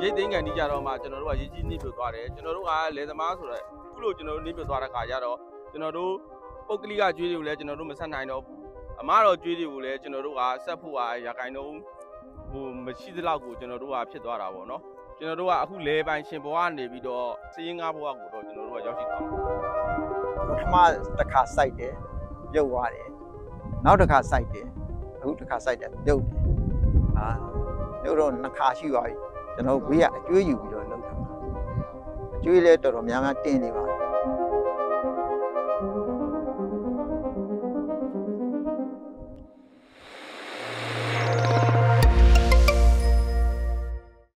ye ding ga ni ja ro ma chano ro ga ye ji ni pyo twa de chano ro ga le sama so da ku lo chano ni pyo twa da ka ja ro chano ro pokkli ga jwe de ko le chano ro ma sat nai do ama ro jwe de ko le chano ro ga sat phu ga ya kain do ho ma chi de law ko chano ro ga phit twa da bo no chano ro ga aku le ban chin bo ga ni bi do sayin ga bo ga ko do chano ro ga yaw chi twa ma ta kha sai de yau wa de nau ta kha sai de aku ta kha sai de yau ah yau ro na kha chi wa ကျွန်တော်ဘေးကအကျွေးယူပြီးတော့လုပ်တာပါအကျွေးလဲတော်တော်များများတင်နေပါ